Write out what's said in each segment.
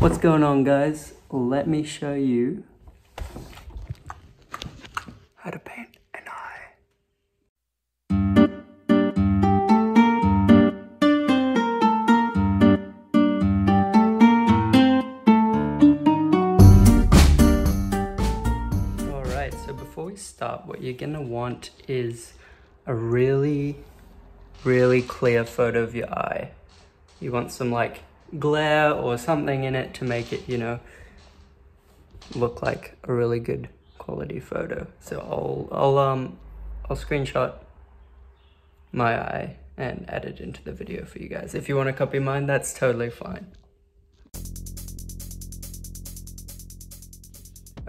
What's going on, guys? Let me show you how to paint. Before we start, what you're gonna want is a really clear photo of your eye. You want some like glare or something in it to make it, you know, look like a really good quality photo. So I'll screenshot my eye and add it into the video for you guys. If you want to copy mine, that's totally fine.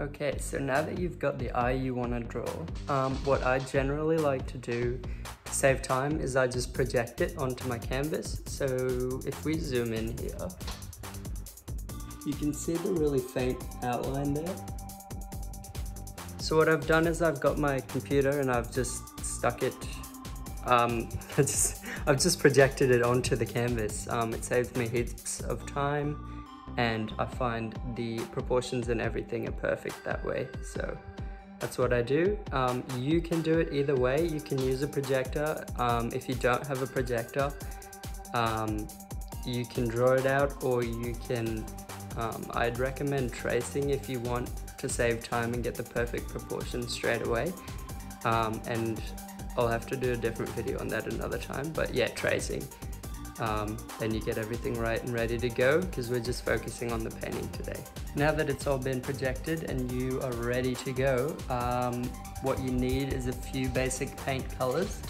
Okay, so now that you've got the eye you want to draw, what I generally like to do to save time is I just project it onto my canvas. So if we zoom in here, you can see the really faint outline there. So what I've done is I've got my computer and I've just stuck it, I've just projected it onto the canvas. It saves me heaps of time. And I find the proportions and everything are perfect that way. So that's what I do. You can do it either way. You can use a projector. If you don't have a projector, you can draw it out, or you can, I'd recommend tracing if you want to save time and get the perfect proportions straight away. And I'll have to do a different video on that another time, but yeah, tracing. Then you get everything right and ready to go, because we're just focusing on the painting today. Now that it's all been projected and you are ready to go, what you need is a few basic paint colors.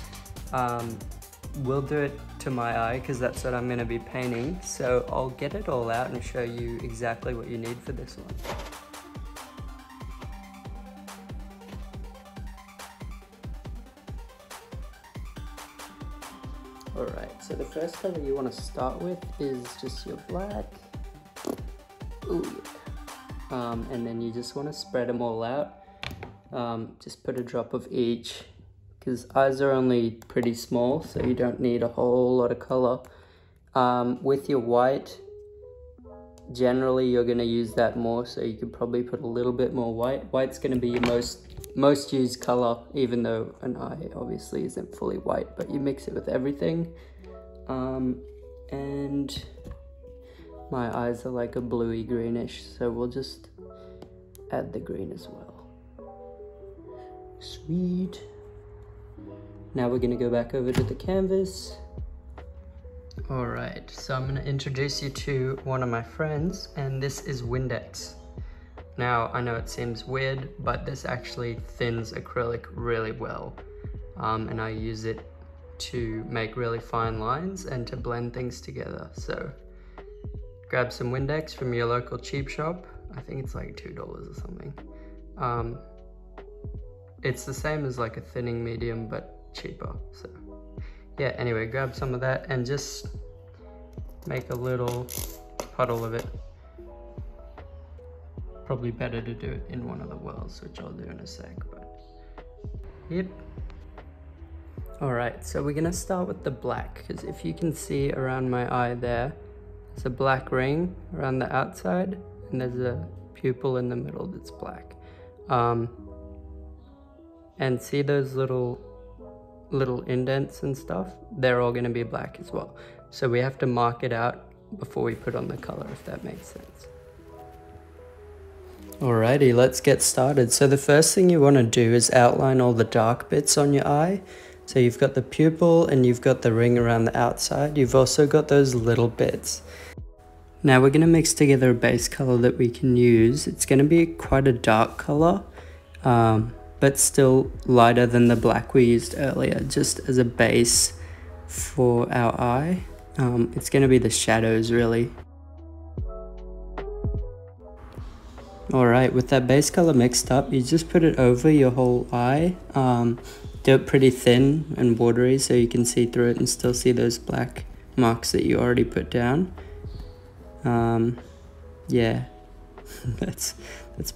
We'll do it to my eye because that's what I'm going to be painting, so I'll get it all out and show you exactly what you need for this one. Alright, so the first color you want to start with is just your black. Ooh. And then you just want to spread them all out. Just put a drop of each, because eyes are only pretty small, so you don't need a whole lot of color. With your white, generally you're going to use that more, so you could probably put a little bit more white. White's going to be your most used color, even though an eye obviously isn't fully white, but you mix it with everything. And my eyes are like a bluey greenish, so we'll just add the green as well. Sweet. Now we're going to go back over to the canvas. Alright, so I'm going to introduce you to one of my friends, and this is Windex. Now, I know it seems weird, but this actually thins acrylic really well. And I use it to make really fine lines and to blend things together. So, grab some Windex from your local cheap shop. I think it's like $2 or something. It's the same as like a thinning medium, but cheaper, so. Yeah, anyway, grab some of that and just make a little puddle of it. Probably better to do it in one of the whirls, which I'll do in a sec, but yep. All right, so we're gonna start with the black, because if you can see around my eye there, there's a black ring around the outside, and there's a pupil in the middle that's black. And see those little indents and stuff, they're all going to be black as well. So we have to mark it out before we put on the color, if that makes sense. Alrighty, let's get started. So the first thing you want to do is outline all the dark bits on your eye. So you've got the pupil and you've got the ring around the outside. You've also got those little bits. Now we're going to mix together a base color that we can use. It's going to be quite a dark color. But still lighter than the black we used earlier, just as a base for our eye. It's gonna be the shadows, really. All right, with that base color mixed up, you just put it over your whole eye. Do it pretty thin and watery so you can see through it and still see those black marks that you already put down. Yeah, that's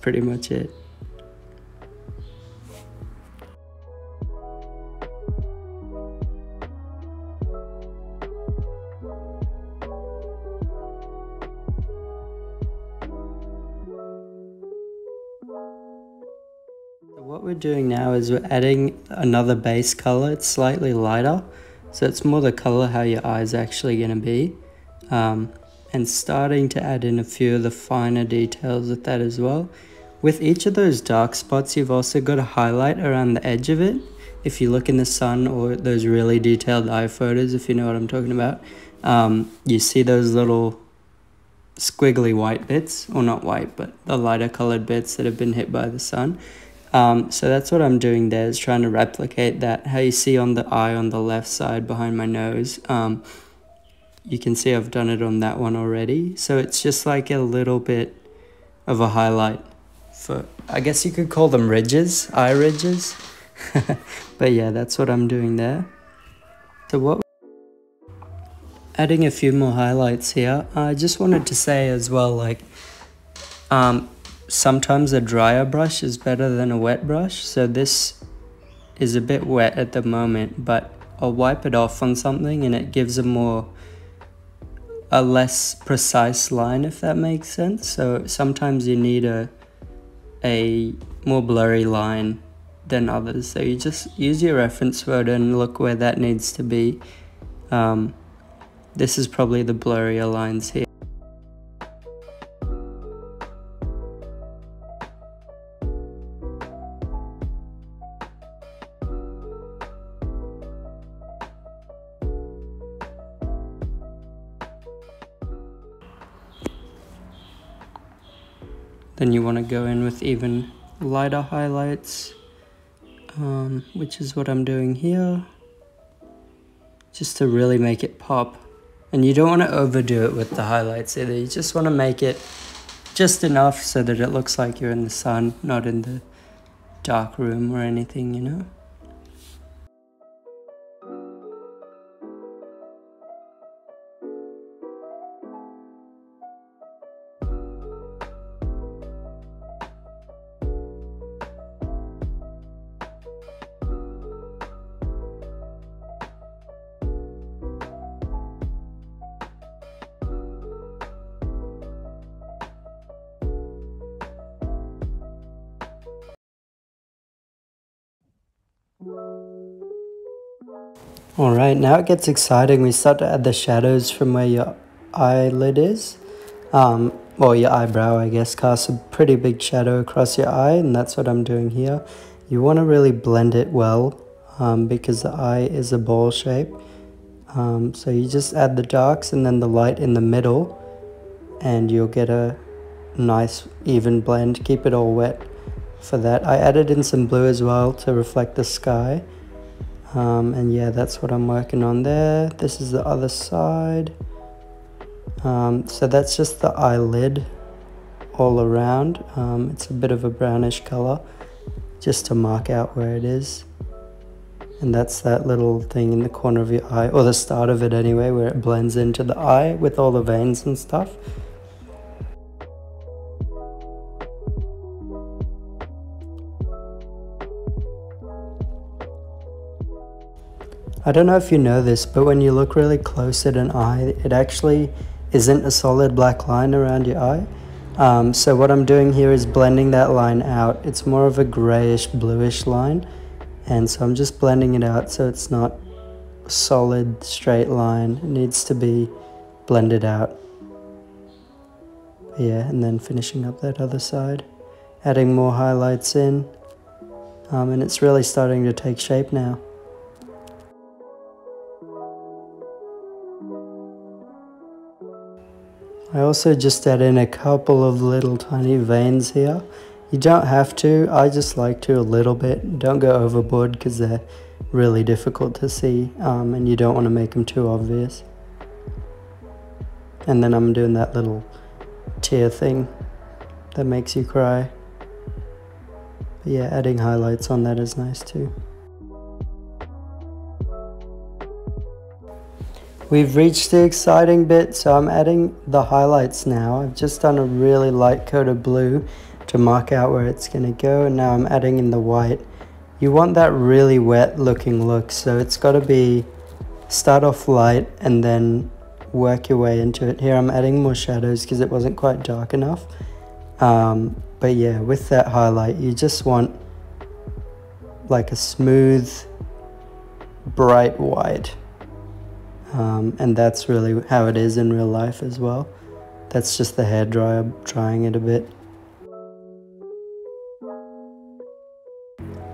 pretty much it. we're doing now is we're adding another base color. It's slightly lighter, so it's more the color how your eye is actually going to be, and starting to add in a few of the finer details with that as well. With each of those dark spots, you've also got to highlight around the edge of it. If you look in the sun or those really detailed eye photos, if you know what I'm talking about, you see those little squiggly white bits, or not white, but the lighter colored bits that have been hit by the sun. So that's what I'm doing there, is trying to replicate that. How you see on the eye on the left side behind my nose, you can see I've done it on that one already. So it's just like a little bit of a highlight for, I guess you could call them ridges, eye ridges. But yeah, that's what I'm doing there. So what, adding a few more highlights here. I just wanted to say as well, like, sometimes a drier brush is better than a wet brush. So this is a bit wet at the moment, but I'll wipe it off on something and it gives a less precise line, if that makes sense. So sometimes you need a more blurry line than others. So you just use your reference photo and look where that needs to be. This is probably the blurrier lines here. Then you want to go in with even lighter highlights, which is what I'm doing here, just to really make it pop. And you don't want to overdo it with the highlights either. You just want to make it just enough so that it looks like you're in the sun, not in the dark room or anything, you know? Alright, now it gets exciting. We start to add the shadows from where your eyelid is, or your eyebrow, I guess. Cast a pretty big shadow across your eye, and that's what I'm doing here. You want to really blend it well, because the eye is a ball shape. So you just add the darks and then the light in the middle, and you'll get a nice even blend. Keep it all wet for that. I added in some blue as well to reflect the sky. And yeah, that's what I'm working on there. This is the other side. So that's just the eyelid all around. It's a bit of a brownish color just to mark out where it is. And that's that little thing in the corner of your eye, or the start of it anyway, where it blends into the eye with all the veins and stuff. I don't know if you know this, but when you look really close at an eye, it actually isn't a solid black line around your eye. So what I'm doing here is blending that line out. It's more of a grayish, bluish line. And so I'm just blending it out so it's not a solid, straight line. It needs to be blended out. Yeah, and then finishing up that other side, adding more highlights in. And it's really starting to take shape now. I also just add in a couple of little tiny veins here. You don't have to, I just like to a little bit. Don't go overboard because they're really difficult to see, and you don't want to make them too obvious. And then I'm doing that little tear thing that makes you cry. But yeah, adding highlights on that is nice too. We've reached the exciting bit, so I'm adding the highlights now. I've just done a really light coat of blue to mark out where it's going to go, and now I'm adding in the white. You want that really wet looking look, so it's got to be start off light and then work your way into it. Here I'm adding more shadows because it wasn't quite dark enough. But yeah, with that highlight, you just want like a smooth, bright white. And that's really how it is in real life as well. That's just the hairdryer drying it a bit.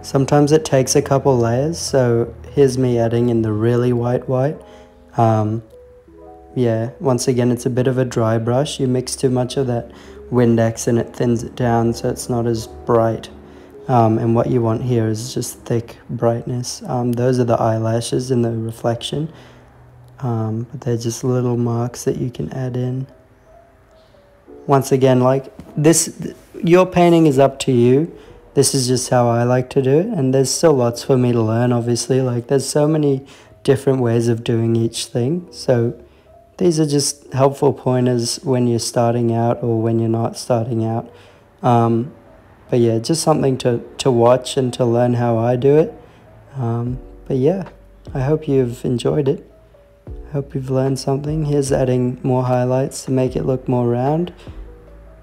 Sometimes it takes a couple layers, so here's me adding in the really white. Yeah, once again, it's a bit of a dry brush. You mix too much of that Windex and it thins it down, so it's not as bright. And what you want here is just thick brightness. Those are the eyelashes in the reflection. But they're just little marks that you can add in. Once again, like this, your painting is up to you. This is just how I like to do it, and there's still lots for me to learn, obviously. Like, there's so many different ways of doing each thing. So these are just helpful pointers when you're starting out or when you're not starting out. But yeah, just something to watch and to learn how I do it. But yeah, I hope you've enjoyed it. I hope you've learned something. Here's adding more highlights to make it look more round.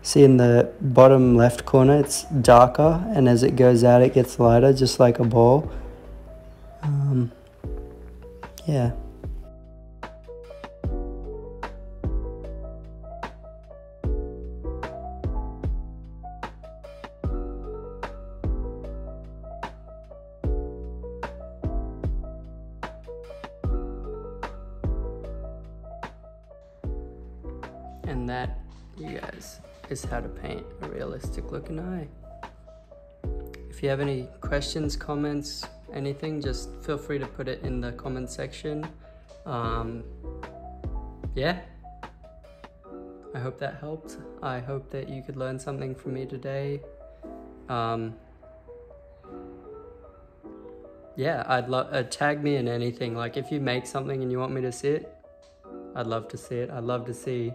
See, in the bottom left corner, it's darker, and as it goes out, it gets lighter, just like a ball. Yeah. And that, you guys, is how to paint a realistic looking eye. If you have any questions, comments, anything, just feel free to put it in the comment section. Yeah, I hope that helped. I hope that you could learn something from me today. Yeah, I'd love, tag me in anything. Like, if you make something and you want me to see it, I'd love to see it. I'd love to see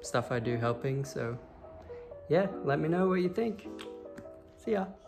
stuff I do helping, so yeah, let me know what you think. See ya.